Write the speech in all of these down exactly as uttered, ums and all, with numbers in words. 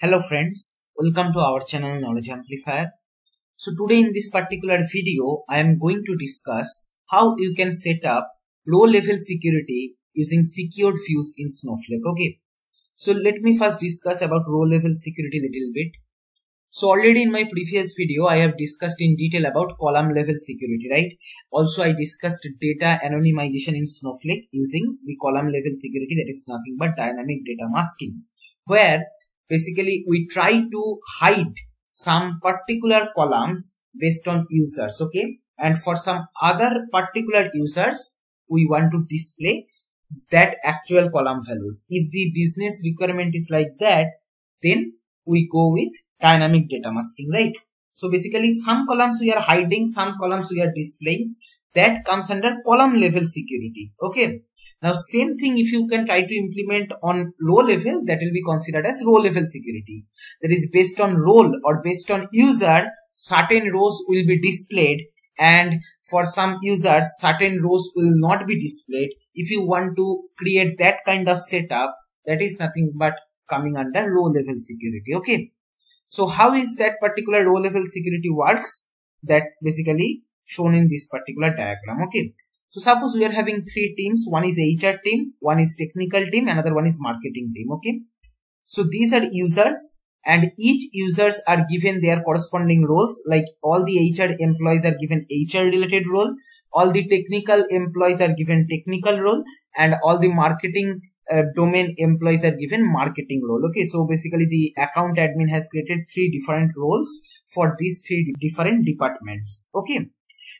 Hello friends, welcome to our channel Knowledge Amplifier. So today in this particular video, I am going to discuss how you can set up low level security using secured views in Snowflake. Okay. So let me first discuss about low level security a little bit. So already in my previous video, I have discussed in detail about column level security, right? Also I discussed data anonymization in Snowflake using the column level security, that is nothing but dynamic data masking, where basically, we try to hide some particular columns based on users, okay? And for some other particular users, we want to display that actual column values. If the business requirement is like that, then we go with dynamic data masking, right? So basically, some columns we are hiding, some columns we are displaying. That comes under column level security, okay? Now, same thing if you can try to implement on row level, that will be considered as row level security. That is based on role or based on user, certain rows will be displayed and for some users, certain rows will not be displayed. If you want to create that kind of setup, that is nothing but coming under row level security. Okay. So how is that particular row level security works? That basically shown in this particular diagram. Okay. So suppose we are having three teams, one is H R team, one is technical team, another one is marketing team, okay. So these are users and each users are given their corresponding roles, like all the H R employees are given H R related role, all the technical employees are given technical role and all the marketing uh, domain employees are given marketing role, okay. So basically the account admin has created three different roles for these three different departments, okay.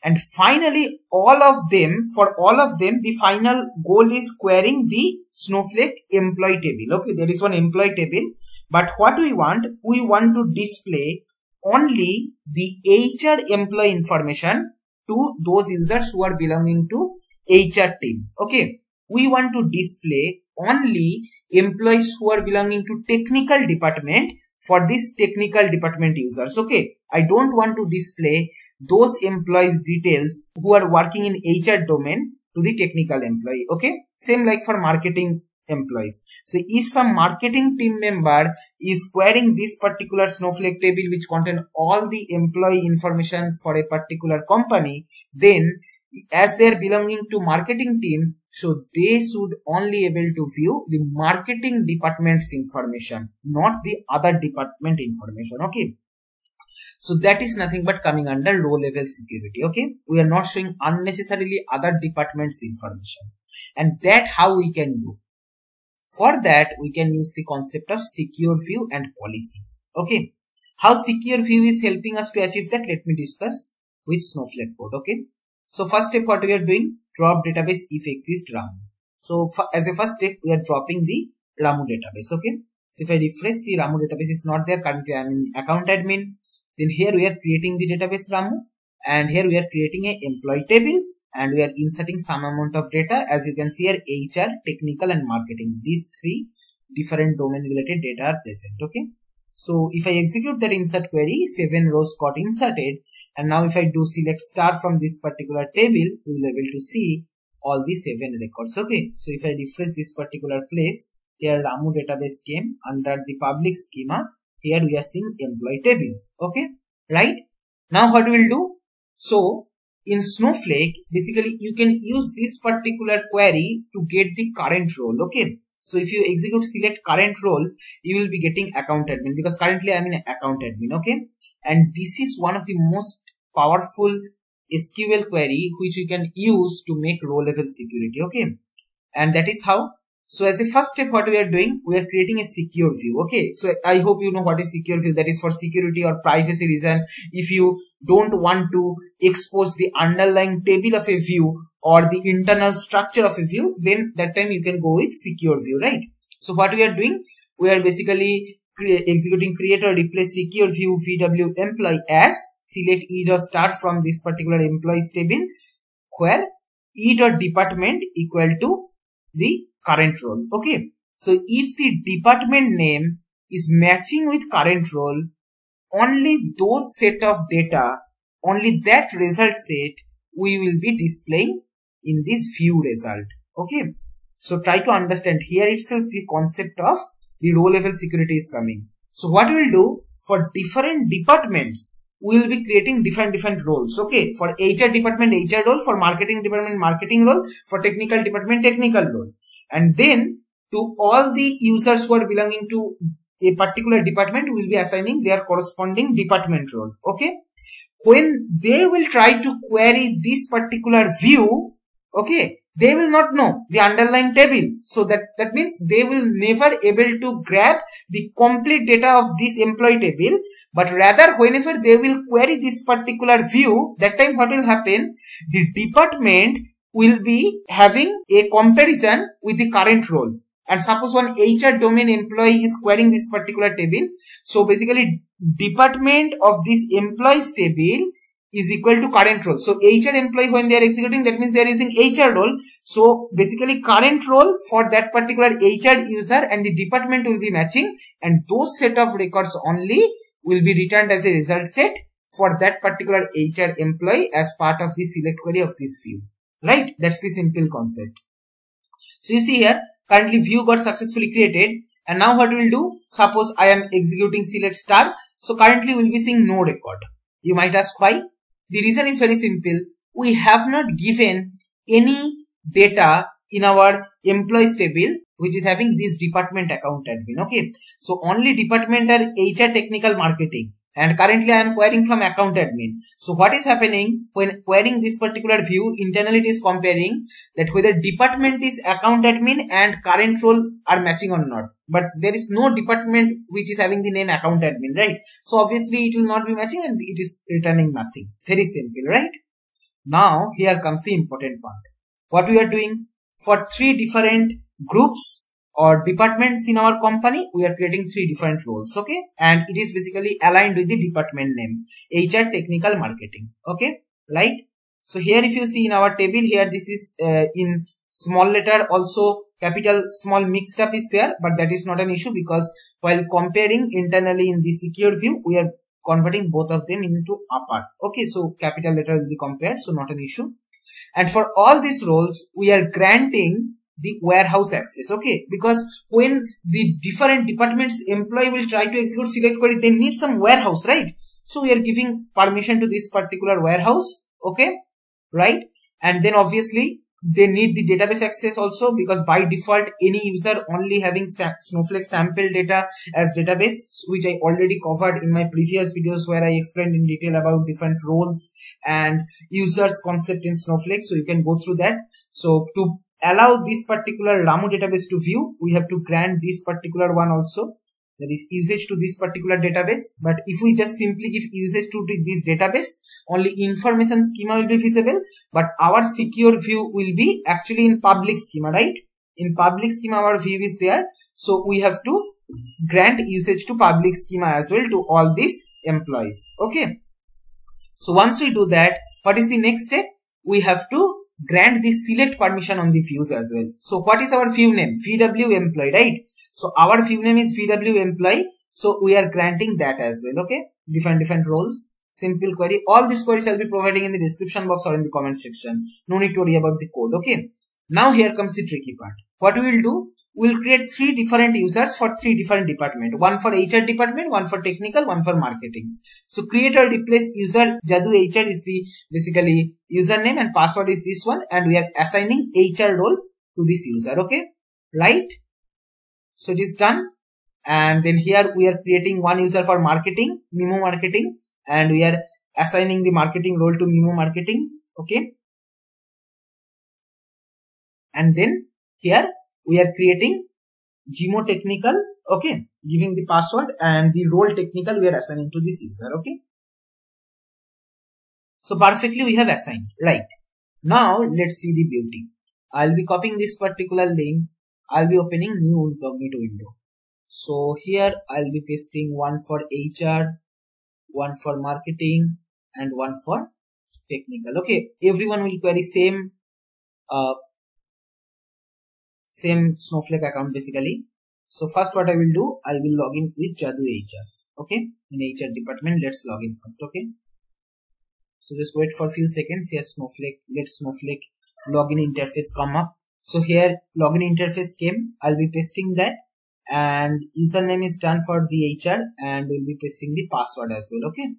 And finally, all of them, for all of them, the final goal is querying the Snowflake employee table. Okay, there is one employee table. But what we want, we want to display only the H R employee information to those users who are belonging to H R team. Okay, we want to display only employees who are belonging to technical department for this technical department users. Okay, I don't want to display those employees details who are working in H R domain to the technical employee. Okay. Same like for marketing employees. So if some marketing team member is querying this particular Snowflake table, which contains all the employee information for a particular company, then as they are belonging to marketing team, so they should only able to view the marketing department's information, not the other department information. Okay. So that is nothing but coming under row level security, okay? We are not showing unnecessarily other departments information. And that how we can do. For that, we can use the concept of secure view and policy, okay? How secure view is helping us to achieve that, let me discuss with Snowflake code, okay? So first step what we are doing, drop database if exists RAMU. So as a first step, we are dropping the RAMU database, okay? So if I refresh, see RAMU database is not there, currently I am in account admin. Then here we are creating the database RAMU and here we are creating an employee table and we are inserting some amount of data. As you can see here, H R, technical and marketing. These three different domain related data are present. Okay. So if I execute that insert query, seven rows got inserted. And now if I do select star from this particular table, we will be able to see all the seven records. Okay. So if I refresh this particular place, here RAMU database came under the public schema. Here we are seeing employee table. Okay, right? Now what we'll do? So in Snowflake, basically you can use this particular query to get the current role. Okay. So if you execute select current role, you will be getting account admin because currently I'm in account admin. Okay. And this is one of the most powerful S Q L query which you can use to make row level security. Okay. And that is how. So as a first step, what we are doing, we are creating a secure view. Okay. So I hope you know what is secure view. That is for security or privacy reason. If you don't want to expose the underlying table of a view or the internal structure of a view, then that time you can go with secure view, right? So what we are doing, we are basically cre executing create or replace secure view V W employee as select E dot star from this particular employees table where E dot department equal to the current role. Okay. So if the department name is matching with current role, only those set of data, only that result set we will be displaying in this view result. Okay. So try to understand here itself the concept of the row level security is coming. So what we will do for different departments, we will be creating different different roles. Okay, for H R department, H R role, for marketing department, marketing role, for technical department, technical role. And then to all the users who are belonging to a particular department, we will be assigning their corresponding department role. Okay, when they will try to query this particular view, okay, they will not know the underlying table. So that, that means they will never able to grab the complete data of this employee table. But rather, whenever they will query this particular view, that time what will happen? The department will be having a comparison with the current role. And suppose one H R domain employee is querying this particular table. So basically, department of this employees table is equal to current role. So H R employee, when they are executing, that means they are using H R role. So basically current role for that particular H R user and the department will be matching, and those set of records only will be returned as a result set for that particular H R employee as part of the select query of this view. Right? That's the simple concept. So you see here, currently view got successfully created, and now what we'll do? Suppose I am executing select star. So currently we'll be seeing no record. You might ask why? The reason is very simple. We have not given any data in our employees table which is having this department account admin. Okay. So only department are H R technical marketing, and currently I am querying from account admin. So what is happening when querying this particular view? Internally it is comparing that whether department is account admin and current role are matching or not. But there is no department which is having the name account admin, right? So obviously it will not be matching and it is returning nothing. Very simple, right? Now here comes the important part. What we are doing for three different groups or departments in our company, we are creating three different roles, okay? And it is basically aligned with the department name, H R technical marketing, okay? Right? So here if you see in our table here, this is uh, in small letter, also capital small mixed up is there, but that is not an issue because while comparing internally in the secure view, we are converting both of them into upper, okay? So capital letter will be compared, so not an issue. And for all these roles, we are granting the warehouse access, okay? Because when the different departments employee will try to execute select query, they need some warehouse, right? So we are giving permission to this particular warehouse, okay? Right? And then obviously they need the database access also, because by default any user only having Snowflake sample data as database, which I already covered in my previous videos where I explained in detail about different roles and users concept in Snowflake. So you can go through that. So to allow this particular RAMU database to view, we have to grant this particular one also, that is usage to this particular database. But if we just simply give usage to this database, only information schema will be visible, but our secure view will be actually in public schema, right? In public schema, our view is there. So we have to grant usage to public schema as well to all these employees. Okay. So once we do that, what is the next step? We have to grant the select permission on the views as well. So what is our view name? V W employee, right? So our view name is V W employee. So we are granting that as well. Okay. Different, different roles, simple query. All these queries I'll be providing in the description box or in the comment section. No need to worry about the code. Okay. Now here comes the tricky part. What we will do? We'll create three different users for three different departments. One for H R department, one for technical, one for marketing. So create or replace user, Jadoo H R is the basically username and password is this one, and we are assigning H R role to this user. Okay. Right. So it is done. And then here we are creating one user for marketing, Mimo marketing, and we are assigning the marketing role to Mimo marketing. Okay. And then here we are creating G M O technical, okay, giving the password, and the role technical we are assigning to this user, okay. So perfectly we have assigned, right. Now let's see the beauty. I'll be copying this particular link. I'll be opening new incognito window. So here I'll be pasting one for H R, one for marketing, and one for technical, okay. Everyone will query same, uh, same Snowflake account basically. So first what I will do, I will log in with Jadoo H R, okay, in H R department. Let's log in first, okay. So just wait for a few seconds. Here Snowflake, let Snowflake login interface come up. So here login interface came. I'll be pasting that and username is done for D H R, and we'll be pasting the password as well. Okay,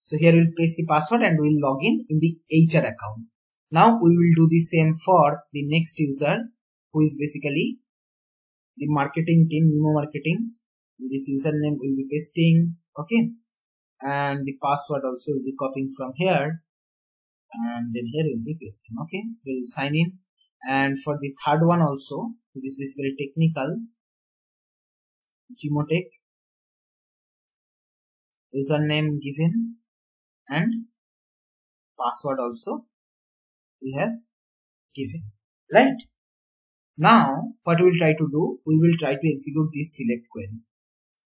so here we'll paste the password and we'll log in in the H R account. Now we will do the same for the next user, who is basically the marketing team, Mimo Marketing. This username will be pasting, okay, and the password also will be copying from here, and then here will be pasting. Okay, we'll sign in, and for the third one also, which is basically technical, G M O Tech, username given and password also we have given, right? Now what we will try to do, we will try to execute this select query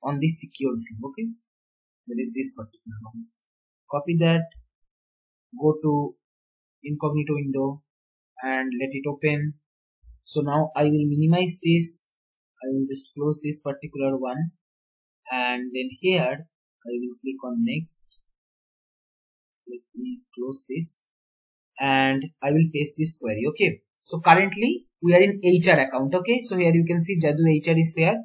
on the secure field. Okay, that is this particular one. Copy that, go to incognito window and let it open. So now I will minimize this, I will just close this particular one, and then here I will click on next. Let me close this and I will paste this query. Okay, so currently we are in H R account. Okay, so here you can see Jadoo H R is there.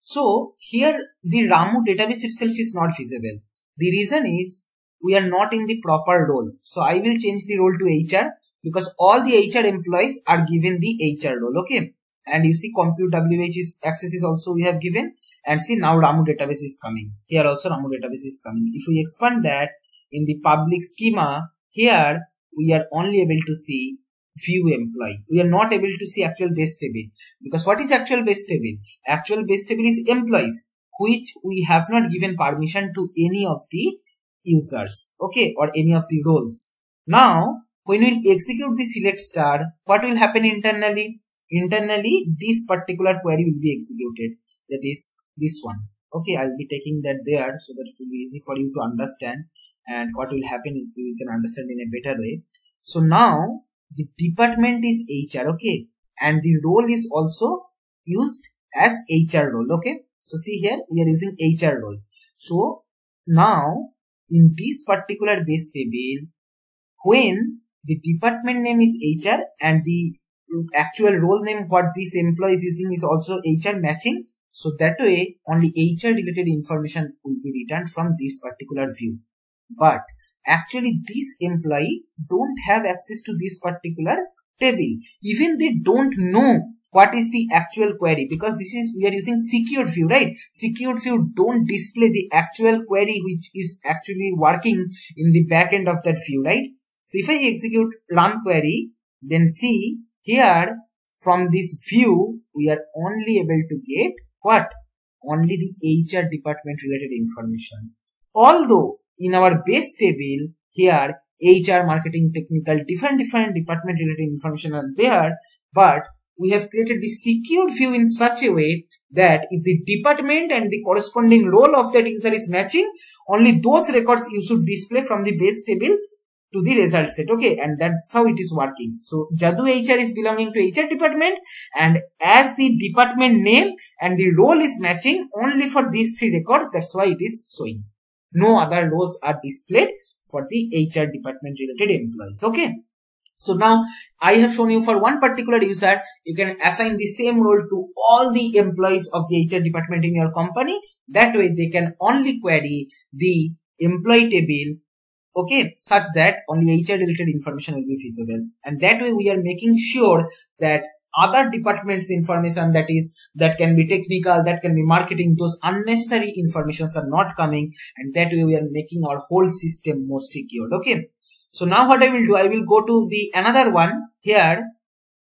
So here the RAMU database itself is not feasible. The reason is we are not in the proper role. So I will change the role to H R, because all the H R employees are given the H R role. Okay, and you see Compute W H is access is also we have given, and see now RAMU database is coming. Here also RAMU database is coming. If we expand that in the public schema, here we are only able to see view employee. We are not able to see actual base table, because what is actual base table? Actual base table is employees, which we have not given permission to any of the users, okay, or any of the roles. Now when we execute the select star, what will happen internally? Internally this particular query will be executed, that is this one. Okay, I'll be taking that there so that it will be easy for you to understand, and what will happen you can understand in a better way. So now the department is H R, okay, and the role is also used as H R role. Okay, so see here we are using H R role. So now in this particular base table, when the department name is H R and the actual role name what this employee is using is also H R matching, so that way only H R related information will be returned from this particular view. But actually this employee don't have access to this particular table. Even they don't know what is the actual query, because this is we are using secured view, right? Secured view don't display the actual query which is actually working in the back end of that view, right? So if I execute run query, then see here from this view we are only able to get what? Only the H R department related information. Although in our base table here H R, marketing, technical, different different department related information are there, but we have created the secured view in such a way that if the department and the corresponding role of that user is matching, only those records you should display from the base table to the result set. Okay, and that's how it is working. So Jadoo H R is belonging to H R department, and as the department name and the role is matching only for these three records, that's why it is showing. No other rows are displayed for the H R department related employees. Okay, so now I have shown you for one particular user, you can assign the same role to all the employees of the H R department in your company. That way they can only query the employee table, okay, such that only H R related information will be visible. And that way we are making sure that other departments information, that is that can be technical, that can be marketing, those unnecessary informations are not coming, and that way we are making our whole system more secured. Okay, so now what I will do, I will go to the another one here.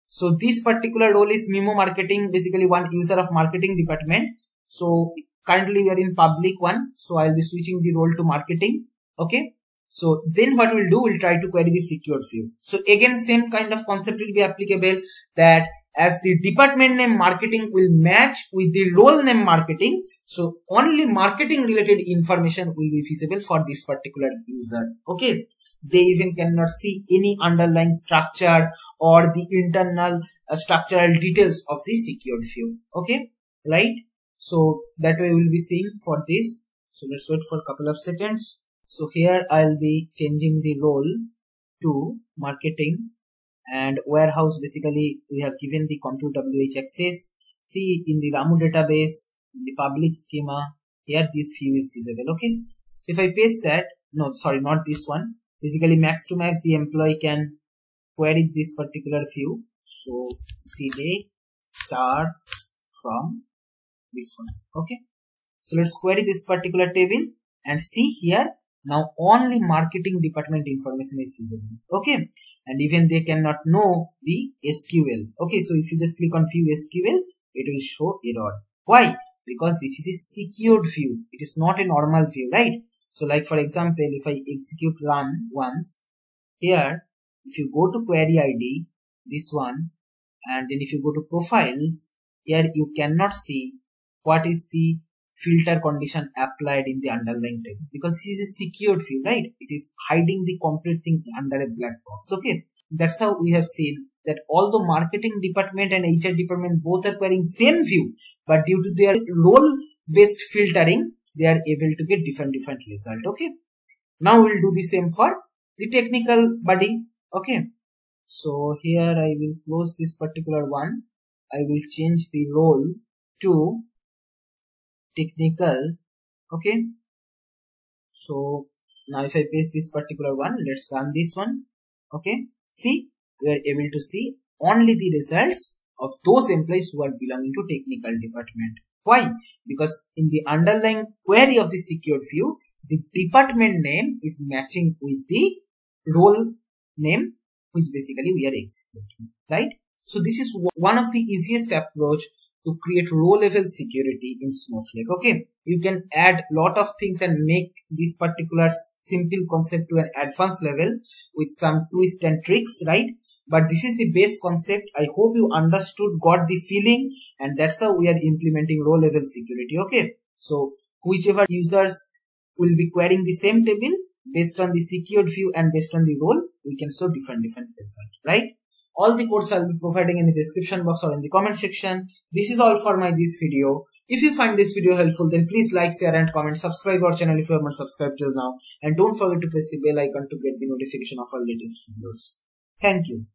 So this particular role is Mimo Marketing, basically one user of marketing department. So currently we are in public one, so I'll be switching the role to marketing. Okay, so then what we'll do, we'll try to query the secured field. So again same kind of concept will be applicable, that as the department name marketing will match with the role name marketing, so only marketing related information will be visible for this particular user. Okay, they even cannot see any underlying structure or the internal uh, structural details of the secured field. Okay, right? So that way we'll be seeing for this. So let's wait for a couple of seconds. So here I'll be changing the role to marketing, and warehouse basically we have given the Compute W H access. See, in the RAMU database, in the public schema, here this view is visible. Okay. So if I paste that, no, sorry, not this one. Basically, max to max, the employee can query this particular view. So cd star from this one. Okay. So let's query this particular table and see here. Now only marketing department information is visible. Okay. And even they cannot know the S Q L. Okay. So if you just click on view S Q L, it will show error. Why? Because this is a secured view. It is not a normal view, right? So like for example, if I execute run once here, if you go to query I D, this one, and then if you go to profiles, here you cannot see what is the filter condition applied in the underlying table, because this is a secured view, right? It is hiding the complete thing under a black box. Okay. That's how we have seen that although marketing department and H R department both are querying same view, but due to their role-based filtering, they are able to get different different result. Okay. Now we'll do the same for the technical body. Okay. So here I will close this particular one. I will change the role to technical. Okay. So now if I paste this particular one, let's run this one. Okay. See, we are able to see only the results of those employees who are belonging to technical department. Why? Because in the underlying query of the secured view, the department name is matching with the role name, which basically we are executing, right? So this is one of the easiest approach to create row level security in Snowflake. Okay. You can add lot of things and make this particular simple concept to an advanced level with some twists and tricks, right? But this is the base concept. I hope you understood, got the feeling, and that's how we are implementing row level security. Okay. So whichever users will be querying the same table based on the secured view and based on the role, we can show different, different results, right? All the codes I'll be providing in the description box or in the comment section. This is all for my this video. If you find this video helpful, then please like, share and comment. Subscribe our channel if you haven't subscribed till now. And don't forget to press the bell icon to get the notification of our latest videos. Thank you.